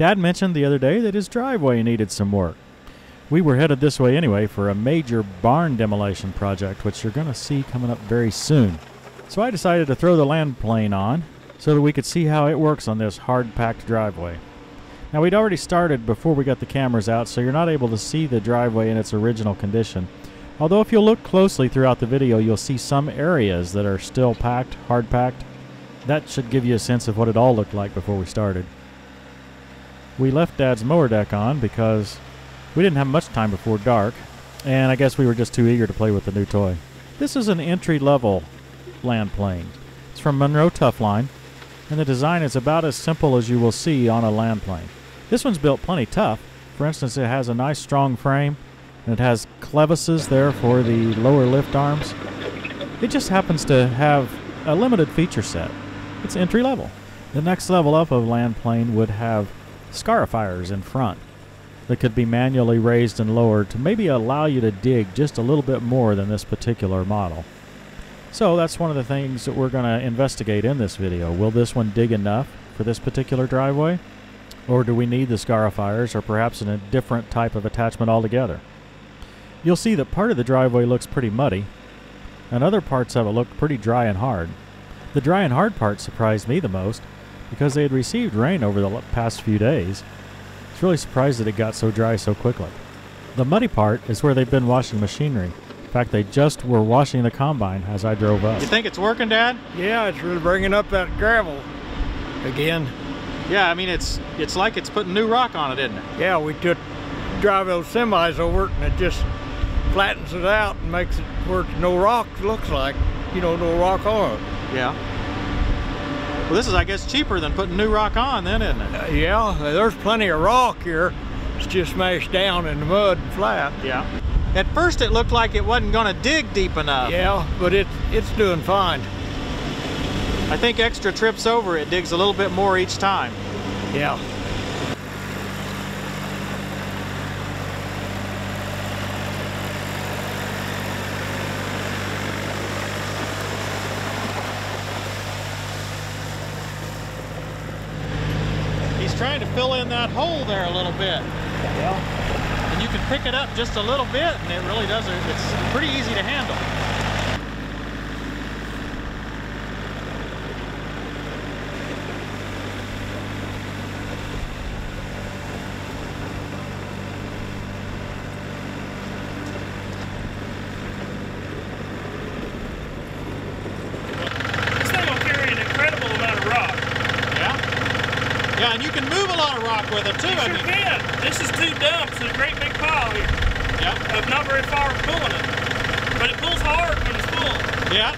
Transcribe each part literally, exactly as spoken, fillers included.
Dad mentioned the other day that his driveway needed some work. We were headed this way anyway for a major barn demolition project, which you're going to see coming up very soon. So I decided to throw the land plane on so that we could see how it works on this hard-packed driveway. Now, we'd already started before we got the cameras out, so you're not able to see the driveway in its original condition. Although if you look closely throughout the video, you'll see some areas that are still packed, hard-packed. That should give you a sense of what it all looked like before we started. We left Dad's mower deck on because we didn't have much time before dark, and I guess we were just too eager to play with the new toy. This is an entry-level land plane. It's from Monroe Toughline, and the design is about as simple as you will see on a land plane. This one's built plenty tough. For instance, it has a nice strong frame, and it has clevises there for the lower lift arms. It just happens to have a limited feature set. It's entry level. The next level up of land plane would have scarifiers in front that could be manually raised and lowered to maybe allow you to dig just a little bit more than this particular model. So that's one of the things that we're going to investigate in this video. Will this one dig enough for this particular driveway? Or do we need the scarifiers, or perhaps in a different type of attachment altogether? You'll see that part of the driveway looks pretty muddy, and other parts of it look pretty dry and hard. The dry and hard part surprised me the most, because they had received rain over the past few days. I was really surprised that it got so dry so quickly. The muddy part is where they've been washing machinery. In fact, they just were washing the combine as I drove up. You think it's working, Dad? Yeah, it's really bringing up that gravel again. Yeah, I mean, it's it's like it's putting new rock on it, isn't it? Yeah, we took drive those semis over it, and it just flattens it out and makes it where no rock looks like, you know, no rock on it. Yeah. Well, this is, I guess, cheaper than putting new rock on then, isn't it? Uh, yeah, there's plenty of rock here. It's just smashed down in the mud and flat. Yeah. At first it looked like it wasn't going to dig deep enough. Yeah, but it, it's doing fine. I think extra trips over it digs a little bit more each time. Yeah. He's trying to fill in that hole there a little bit. Yeah. And you can pick it up just a little bit, and it really does, it's pretty easy to handle. Yeah, and you can move a lot of rock with it too. You sure can. This is two dumps and a great big pile here. Yeah. Of not very far pulling it, but it pulls hard when it's full. Yeah.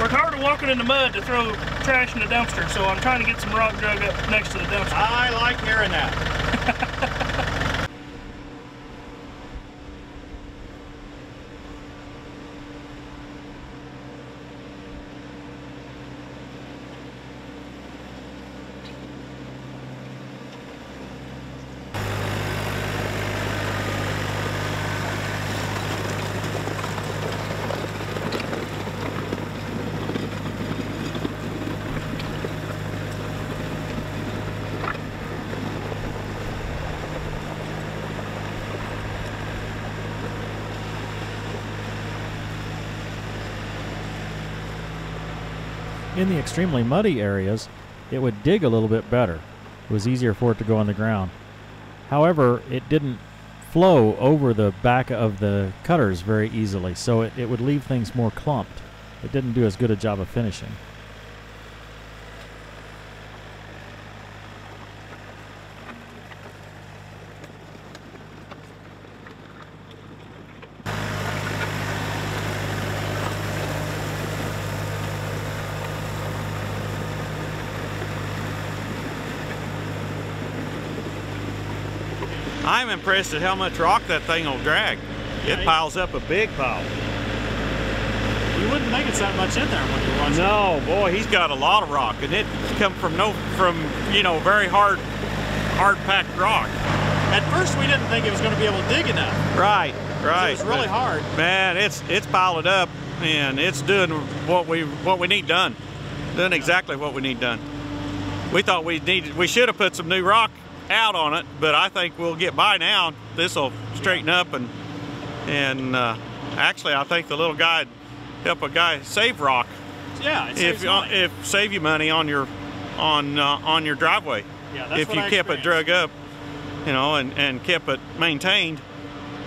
We're tired of walking in the mud to throw trash in the dumpster, so I'm trying to get some rock dug up next to the dumpster. I like hearing that. In the extremely muddy areas, it would dig a little bit better. It was easier for it to go on the ground. However, it didn't flow over the back of the cutters very easily, so it, it would leave things more clumped. It didn't do as good a job of finishing. I'm impressed at how much rock that thing will drag. It piles up a big pile. You wouldn't think it's that much in there when you watch no, it. No, boy, he's got a lot of rock, and it come from no from you know very hard, hard-packed rock. At first, we didn't think it was going to be able to dig enough. Right, right. It was really hard. Man, it's it's piled up, and it's doing what we what we need done, doing yeah. exactly what we need done. We thought we needed we should have put some new rock out on it, but I think we'll get by now. This will straighten yeah. up and and. Uh, Actually, I think the little guy help a guy save rock. Yeah, it saves if money. if save you money on your on uh, on your driveway. Yeah, that's if what you I kept it drug up, you know, and and kept it maintained,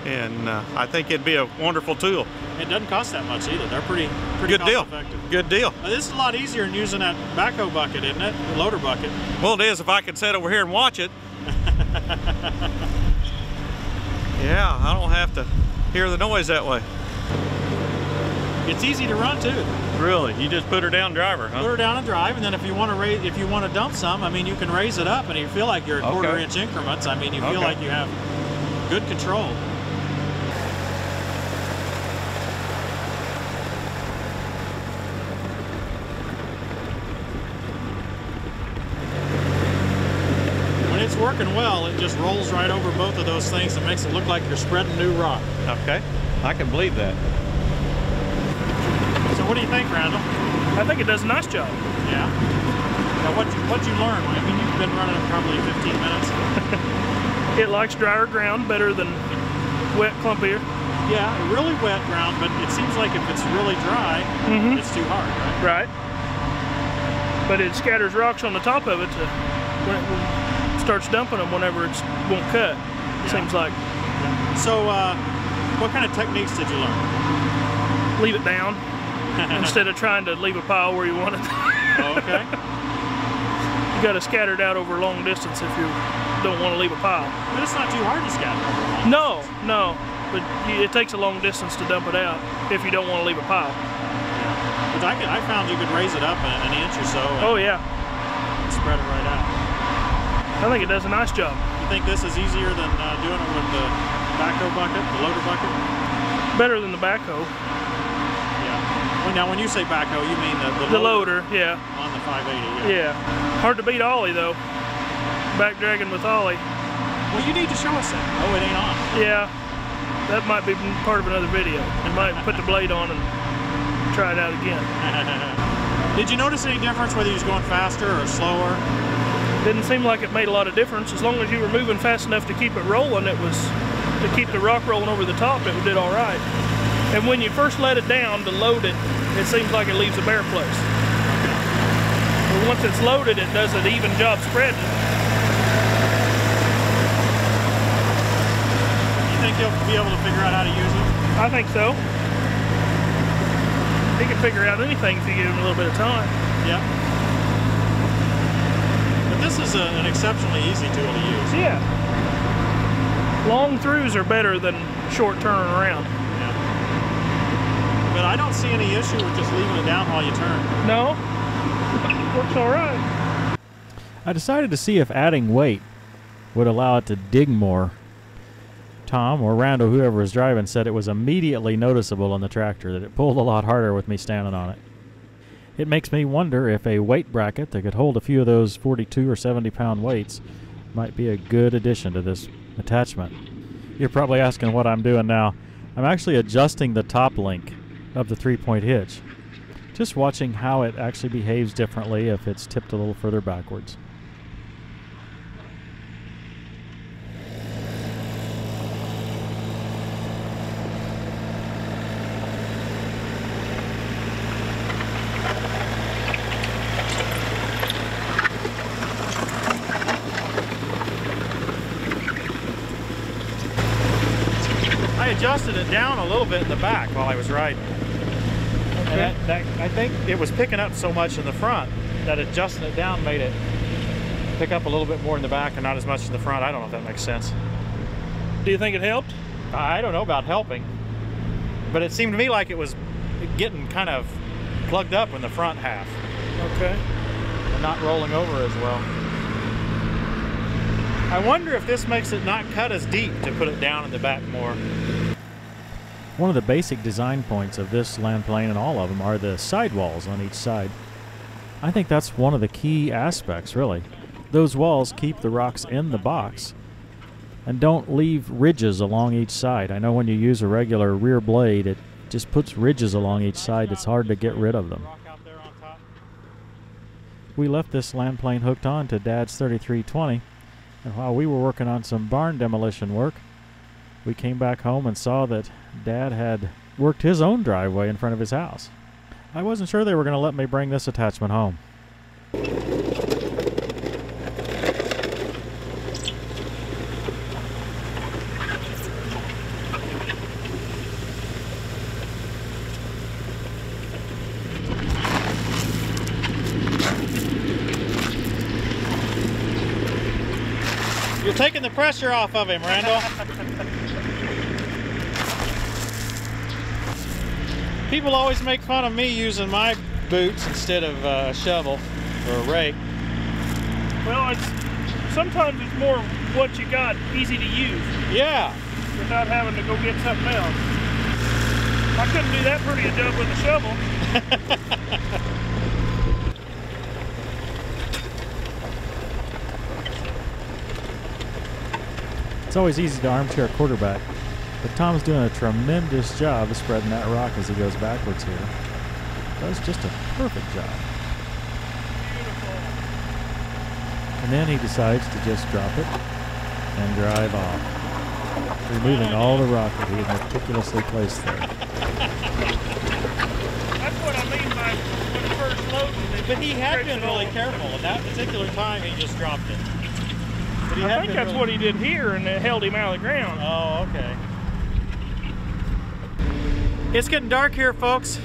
and uh, I think it'd be a wonderful tool. It doesn't cost that much either. They're pretty pretty cost effective. Good deal. Good deal. This is a lot easier than using that backhoe bucket, isn't it? The loader bucket. Well, it is if I could sit over here and watch it. Yeah, I don't have to hear the noise that way. It's easy to run too. Really? You just put her down driver, huh? Put her down and drive, and then if you want to raise, if you want to dump some, I mean, you can raise it up, and you feel like you're at okay. quarter inch increments. I mean, you okay. feel like you have good control. When it's working well, it just rolls right over both of those things and makes it look like you're spreading new rock. Okay, I can believe that. What do you think, Randall? I think it does a nice job. Yeah. Now, what you, what you learn? I mean, you've been running it probably fifteen minutes. It likes drier ground better than wet, clumpier. Yeah, really wet ground, but it seems like if it's really dry, mm-hmm. it's too hard, right? Right. But it scatters rocks on the top of it to when it starts dumping them whenever it won't cut, yeah. seems like. Yeah. So, uh, what kind of techniques did you learn? Leave it down. Instead of trying to leave a pile where you want it. Oh, okay. You got to scatter it out over a long distance if you don't want to leave a pile. But it's not too hard to scatter over a long No, distance. no. But it takes a long distance to dump it out if you don't want to leave a pile. Yeah. But I, could, I found you could raise it up an inch or so. And oh, yeah. Spread it right out. I think it does a nice job. You think this is easier than uh, doing it with the backhoe bucket, the loader bucket? Better than the backhoe. Now, when you say backhoe, you mean the, the, the loader, loader, yeah, on the five eighty. Yeah. yeah. Hard to beat ollie though. Back dragging with ollie. Well, you need to show us that. Oh, it ain't on. Yeah, that might be part of another video. We might put the blade on and try it out again. Did you notice any difference whether you was going faster or slower? Didn't seem like it made a lot of difference. As long as you were moving fast enough to keep it rolling, it was to keep the rock rolling over the top. It did all right. And when you first let it down to load it, it seems like it leaves a bare place. But once it's loaded, it does an even job spreading. You think he'll be able to figure out how to use it? I think so. He can figure out anything if you give him a little bit of time. Yeah. But this is a, an exceptionally easy tool to use. Yeah. Long throughs are better than short turning around. But I don't see any issue with just leaving it down while you turn. No, works all right. I decided to see if adding weight would allow it to dig more. Tom or Randall, whoever was driving, said it was immediately noticeable on the tractor that it pulled a lot harder with me standing on it. It makes me wonder if a weight bracket that could hold a few of those forty-two or seventy pound weights might be a good addition to this attachment. You're probably asking what I'm doing now. I'm actually adjusting the top link of the three-point hitch. Just watching how it actually behaves differently if it's tipped a little further backwards. I adjusted it down a little bit in the back while I was riding. And that, that, I think it was picking up so much in the front that adjusting it down made it pick up a little bit more in the back and not as much in the front. I don't know if that makes sense. Do you think it helped? I don't know about helping, but it seemed to me like it was getting kind of plugged up in the front half. Okay. And not rolling over as well. I wonder if this makes it not cut as deep to put it down in the back more. One of the basic design points of this land plane and all of them are the sidewalls on each side. I think that's one of the key aspects, really. Those walls keep the rocks in the box and don't leave ridges along each side. I know when you use a regular rear blade, it just puts ridges along each side. It's hard to get rid of them. We left this land plane hooked on to Dad's thirty-three twenty, and while we were working on some barn demolition work, we came back home and saw that Dad had worked his own driveway in front of his house. I wasn't sure they were going to let me bring this attachment home. You're taking the pressure off of him, Randall. People always make fun of me using my boots instead of uh, a shovel or a rake. Well, it's, sometimes it's more what you got easy to use. Yeah. Without having to go get something else. I couldn't do that pretty a job with a shovel. It's always easy to armchair quarterback. But Tom's doing a tremendous job of spreading that rock as he goes backwards here. Does just a perfect job. Beautiful. And then he decides to just drop it and drive off, removing all the rock that he had meticulously placed there. That's what I mean by when the first loading. But he had been really careful. At that particular time, he just dropped it. But he I think that's really what he did here, and it held him out of the ground. Oh, okay. It's getting dark here, folks,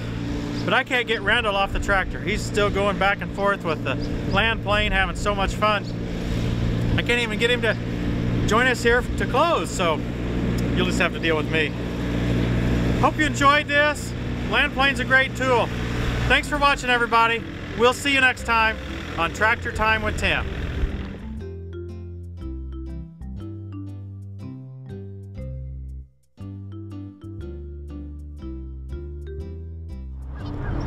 but I can't get Randall off the tractor. He's still going back and forth with the land plane, having so much fun. I can't even get him to join us here to close, so you'll just have to deal with me. Hope you enjoyed this. Land plane's a great tool. Thanks for watching, everybody. We'll see you next time on Tractor Time with Tim.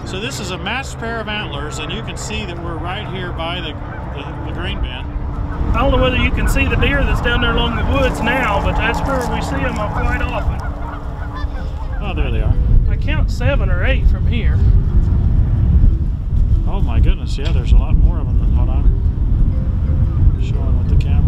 So this is a matched pair of antlers, and you can see that we're right here by the, the, the grain bin. I don't know whether you can see the deer that's down there along the woods now, but that's where we see them quite often. Oh, there they are. I count seven or eight from here. Oh my goodness, yeah, there's a lot more of them than what I'm showing with the camera.